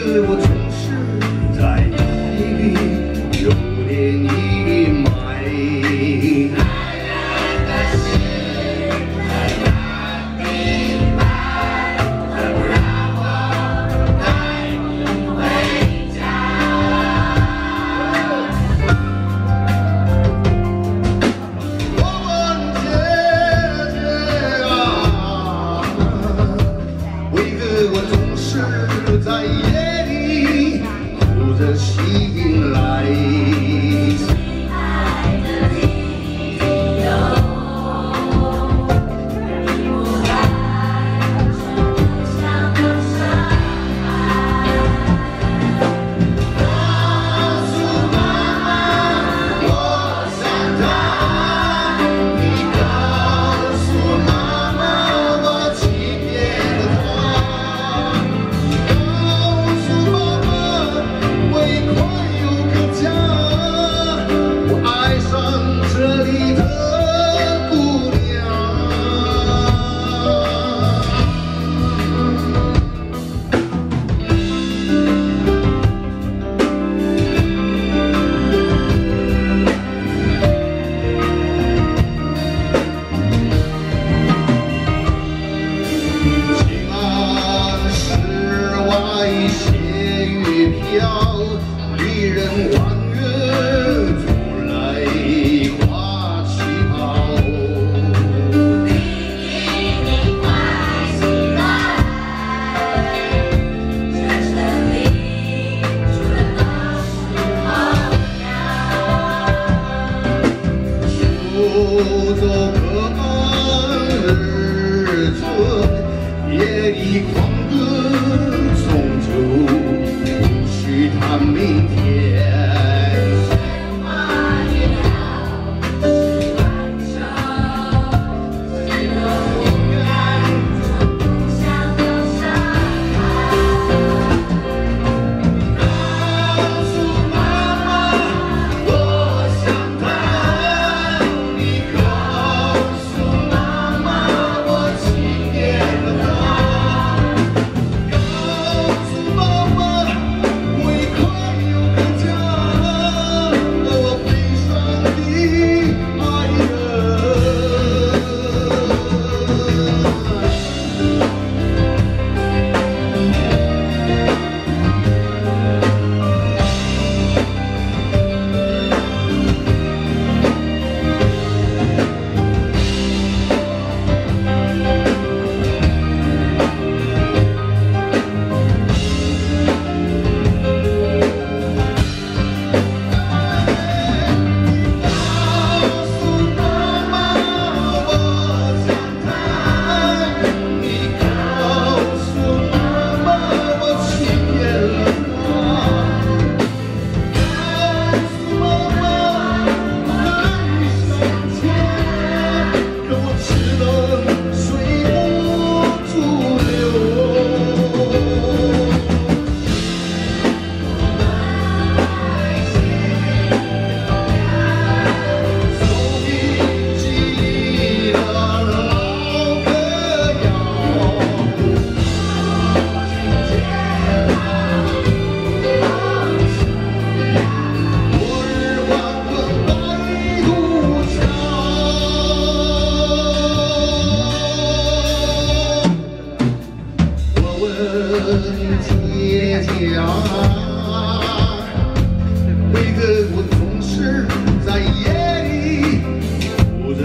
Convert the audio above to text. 个我城市在哪里，有点阴霾。爱人的心在哪里来？能让我带你回家。我问姐姐啊，为何我总是在夜？ 醒来，亲爱的你有不来，真相的伤害。告诉妈妈，我想她。你告诉妈妈，我欺骗了她。你告诉妈妈，为。 离人望月，竹来花旗袍。这城里住的都是朋友。出走各岸日村，夜里狂歌终究。 去看明天。 姐姐啊，为何我总是在夜里哭着？